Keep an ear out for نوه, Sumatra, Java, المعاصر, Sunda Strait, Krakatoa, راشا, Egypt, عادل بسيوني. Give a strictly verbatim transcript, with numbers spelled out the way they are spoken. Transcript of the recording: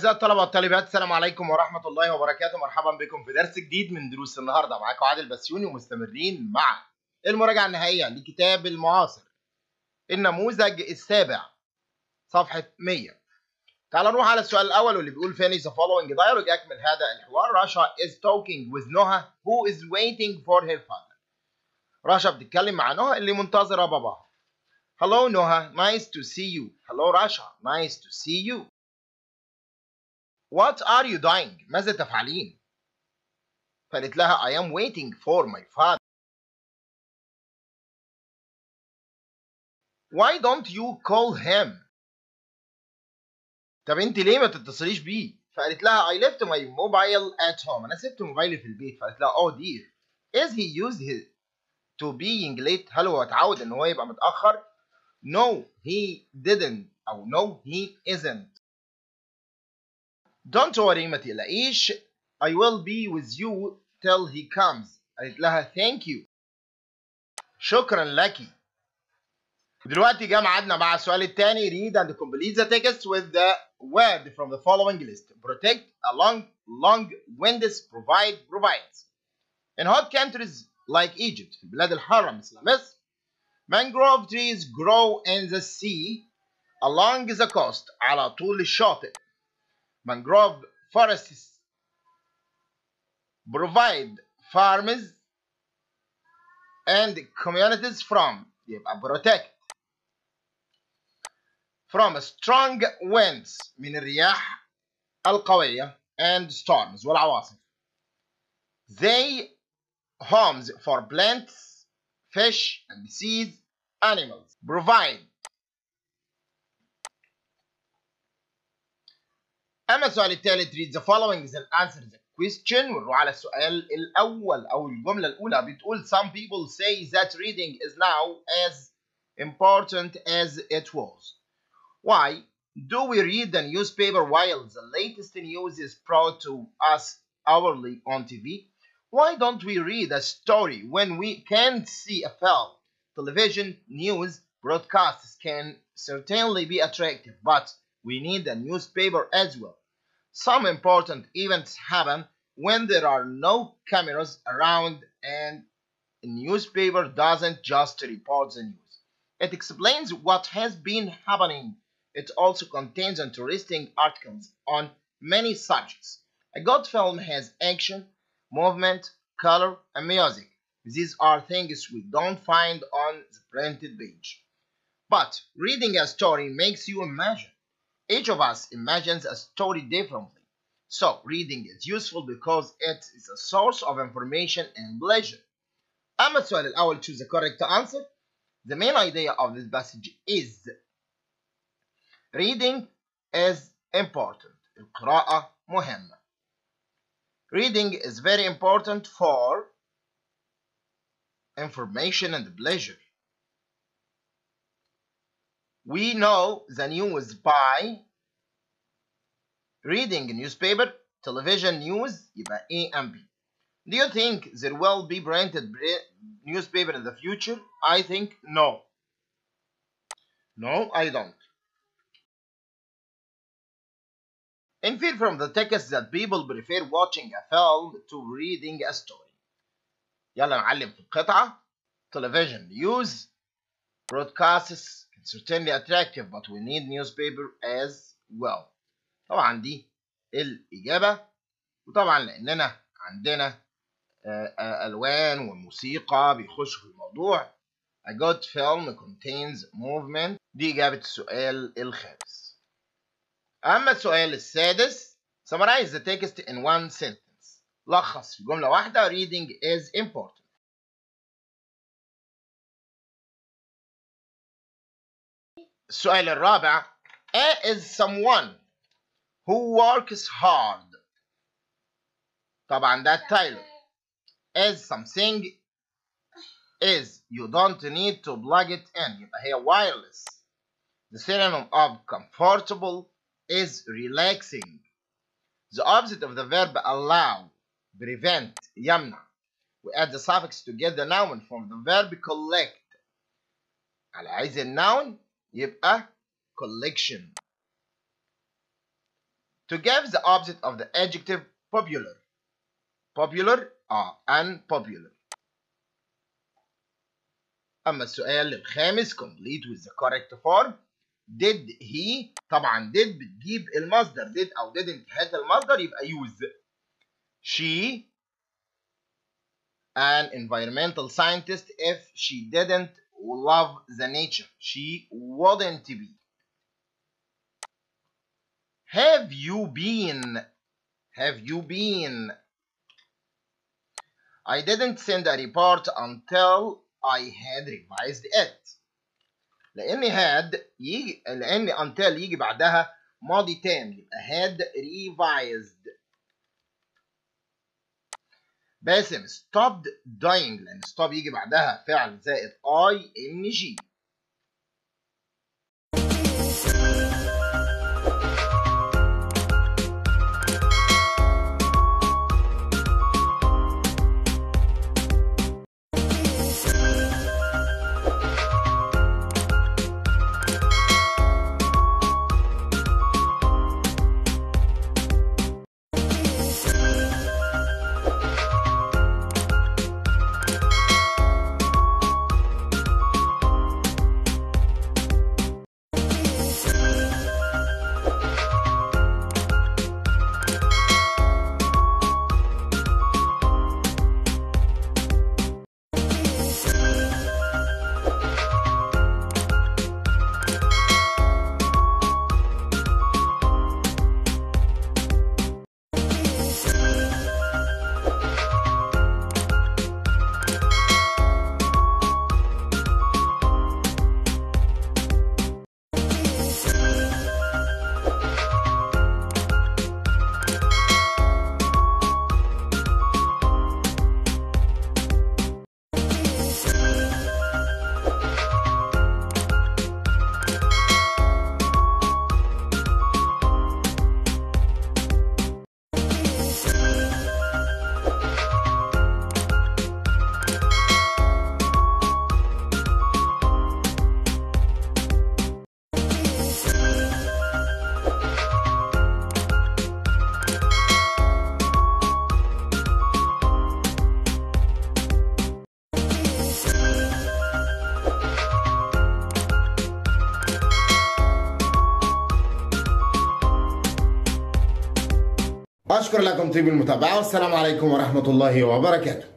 أعزائي الطلبة والطالبات، السلام عليكم ورحمة الله وبركاته. مرحبا بكم في درس جديد من دروس النهاردة. معاكم عادل بسيوني ومستمرين مع المراجعة النهائية لكتاب المعاصر النموذج السابع صفحة مية. تعالوا نروح على السؤال الأول واللي بيقول فاني the following dialogue. أكمل هذا الحوار. راشا is talking with نوه who is waiting for her father. راشا بتتكلم مع نوه اللي منتظرة باباها. Hello Noha, nice to see you. Hello Rasha, nice to see you. What are you doing? ماذا تفعلين؟ فقالت لها I am waiting for my father. Why don't you call him? طب انت ليه ما تتصليش بيه؟ فقالت لها I left my mobile at home. أنا سبت موبايلي في البيت. فقالت لها oh dear, is he used his to being late؟ هل هو اتعود ان هو يبقى متأخر؟ No, he didn't. أو no, he isn't. Don't worry, ما تقلقيش. I will be with you till he comes. قالت لها thank you. شكرا لك. دلوقتي جاء ميعادنا مع السؤال الثاني. Read and complete the text with the word from the following list. Protect, along, long, winds, provide, provides. In hot countries like Egypt, في البلاد الحارة مثل مصر, mangrove trees grow in the sea along the coast. على طول الشاطئ. Mangrove forests provide farms and communities from يبقى protect from strong winds من الرياح القوية and storms والعواصف. They homes for plants, fish and seeds, animals. Provide. أما السؤال الثالث read the following is an answer the question. ونروح على السؤال الأول أو الجملة الأولى بتقول some people say that reading is now as important as it was. Why do we read the newspaper while the latest news is brought to us hourly on T V? Why don't we read a story when we can't see a film? Television news broadcasts can certainly be attractive, but we need a newspaper as well. Some important events happen when there are no cameras around, and a newspaper doesn't just report the news. It explains what has been happening. It also contains interesting articles on many subjects. A good film has action, movement, color, and music. These are things we don't find on the printed page. But reading a story makes you imagine. Each of us imagines a story differently. So reading is useful because it is a source of information and pleasure. أما السؤال الأول choose the correct answer. The main idea of this passage is reading is important. القراءة مهمة. Reading is very important for information and pleasure. We know the news by reading newspaper, television news, يبقى A and B. Do you think there will be printed newspaper in the future? I think no. No, I don't. Infer from the text that people prefer watching a film to reading a story. يلا نعلم في القطعة. Television news broadcasts certainly attractive but we need newspaper as well. طبعا دي الإجابة، وطبعا لأننا عندنا ألوان وموسيقى بيخشوا في الموضوع. A good film contains movement. دي إجابة السؤال الخامس. أما السؤال السادس summarize the text in one sentence. لخص في جملة واحدة. reading is important. السؤال الرابع A is someone who works hard. طبعا ده تايلر. is something is you don't need to plug it in. يبقى هي wireless. The synonym of comfortable is relaxing. The opposite of the verb allow, prevent, يمنع. We add the suffix to get the noun from the verb collect. على عايز الnoun يبقى collection. to give the opposite of the adjective popular. Popular are unpopular. أما السؤال الخامس complete with the correct form. Did he طبعا did بتجيب المصدر did أو didn't had المصدر يبقى use. She an environmental scientist if she didn't love the nature she wouldn't be. Have you been? Have you been? I didn't send a report until I had revised it. لأن had يجي لأن until يجي بعدها ماضي تام يبقى had revised. باسم stopped dying لأن stop يجي بعدها فعل زائد I N G. أشكر لكم طيب المتابعة والسلام عليكم ورحمة الله وبركاته.